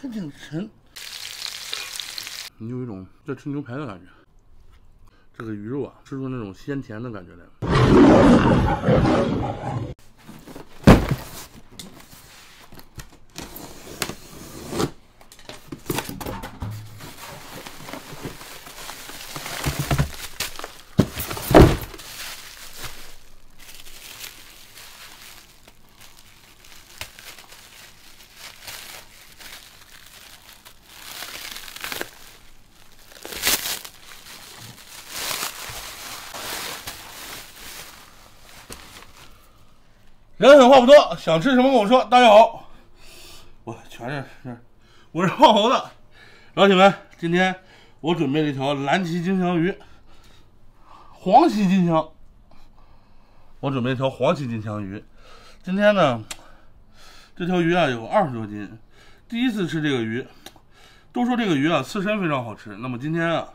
它挺沉，你有一种在吃牛排的感觉。这个鱼肉啊，吃出那种鲜甜的感觉来了。 人狠话不多，想吃什么跟我说。大家好，我是胖猴子。老铁们，今天我准备了一条蓝鳍金枪鱼，黄鳍金枪。我准备一条黄鳍金枪鱼。今天呢，这条鱼啊有20多斤，第一次吃这个鱼。都说这个鱼啊刺身非常好吃，那么今天啊，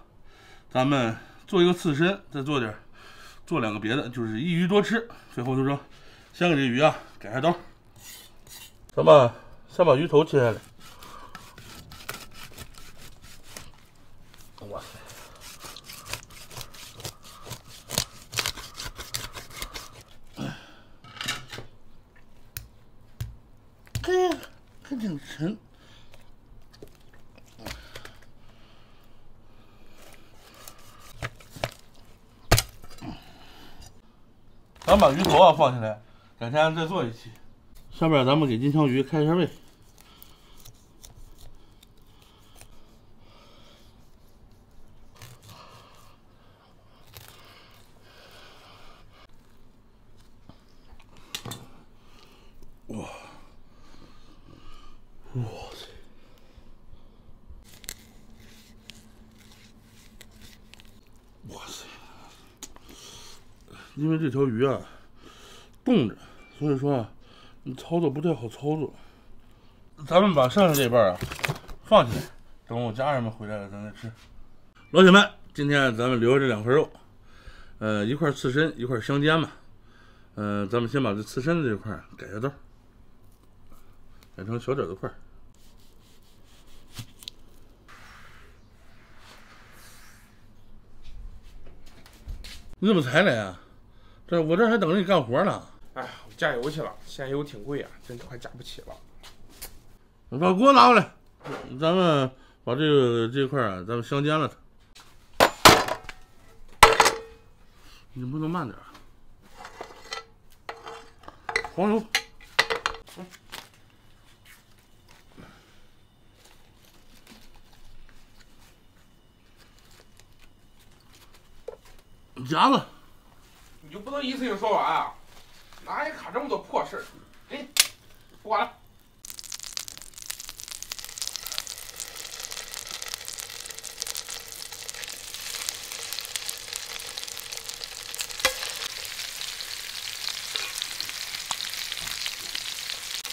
咱们做一个刺身，再做两个别的，就是一鱼多吃。最后就说。 先给这鱼啊改下刀，咱们先把鱼头切下来。哇塞！这挺沉。咱把鱼头啊放下来。 改天再做一期。下边咱们给金枪鱼开一下胃。哇！哇塞！哇塞！因为这条鱼啊，冻着。 所以说啊，你操作不太好操作。咱们把剩下这半啊放起来，等我家人们回来了咱再吃。老铁们，今天咱们留下这两块肉，一块刺身，一块香肩吧。咱们先把这刺身的这块改下刀，改成小点的块。 你怎么才来啊？我这还等着你干活呢。 哎，我加油去了，现在油挺贵啊，真快加不起了。你把锅拿过来，咱们把这块啊，咱们香煎了它。你不能慢点。黄油。夹子。你就不能一次性说完啊？ 哪里卡这么多破事儿？给你，不管了。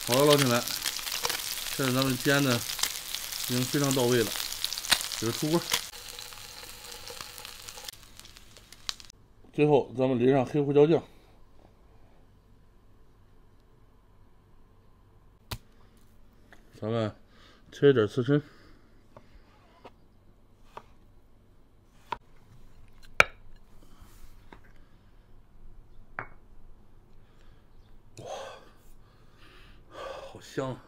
好了，老铁们，现在咱们煎的已经非常到位了，给它出锅。最后，咱们淋上黑胡椒酱。 咱们切一点刺身，哇，好香啊！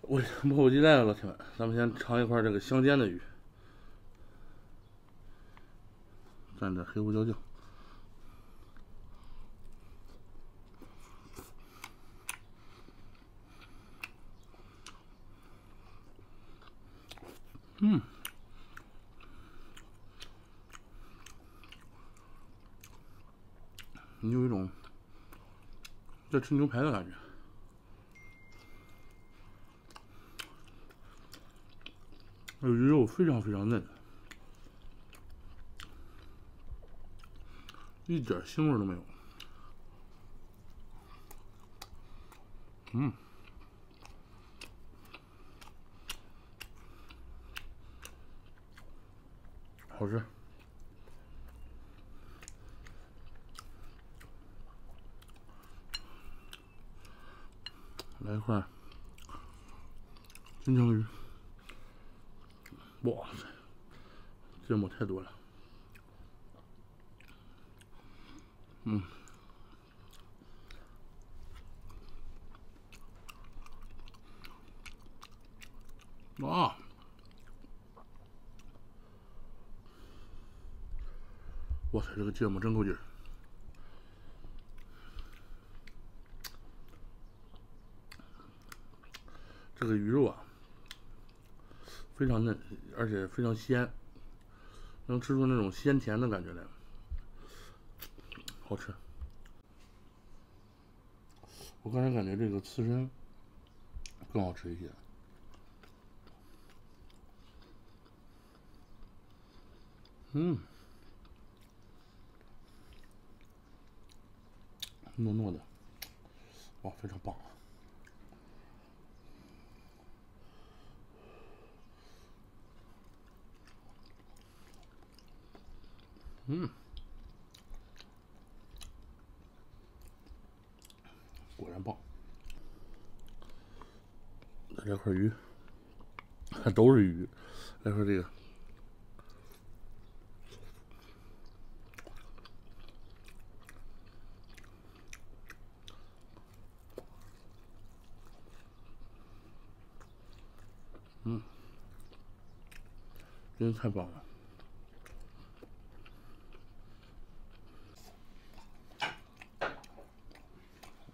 我迫不及待了，老铁们，咱们先尝一块这个香煎的鱼，蘸点黑胡椒酱。 嗯，你有一种在吃牛排的感觉。这鱼肉非常非常嫩，一点腥味都没有。嗯。 好吃，来一块金枪鱼，哇塞，芥末太多了。嗯，哇，哇塞，这个芥末真够劲儿。 这个鱼肉啊，非常嫩，而且非常鲜，能吃出那种鲜甜的感觉来，好吃。我刚才感觉这个刺身更好吃一些。嗯，糯糯的，哇，非常棒啊！ 嗯，果然棒！来块鱼，都是鱼。来块这个，嗯，真的太棒了。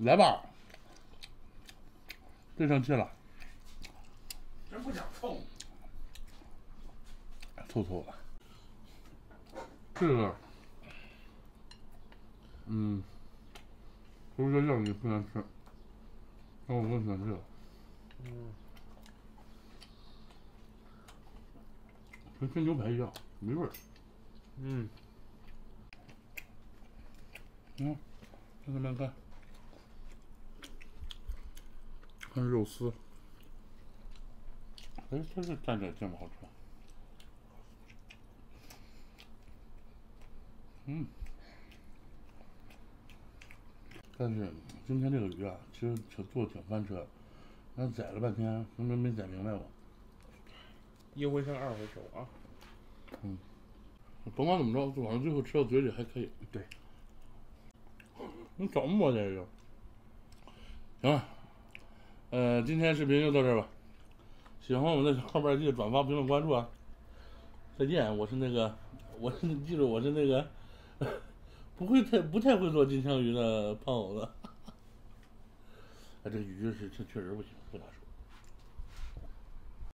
来吧，别生气了，真不想凑，凑凑吧。这个，同学叫你不想吃，但我更想吃。跟真牛排一样，没味儿。慢慢看。 看肉丝，哎，这是蘸着芥末好吃。但是今天这个鱼啊，其实做挺翻车，那宰了半天，没宰明白我。一回生二回熟啊。甭管怎么着，反正最后吃到嘴里还可以。对。你找我这个。行了。 今天视频就到这儿吧。喜欢我们的小伙伴记得转发、评论、关注啊！再见，记住我是那个不太会做金枪鱼的胖猴子。哎，这鱼是确实不行。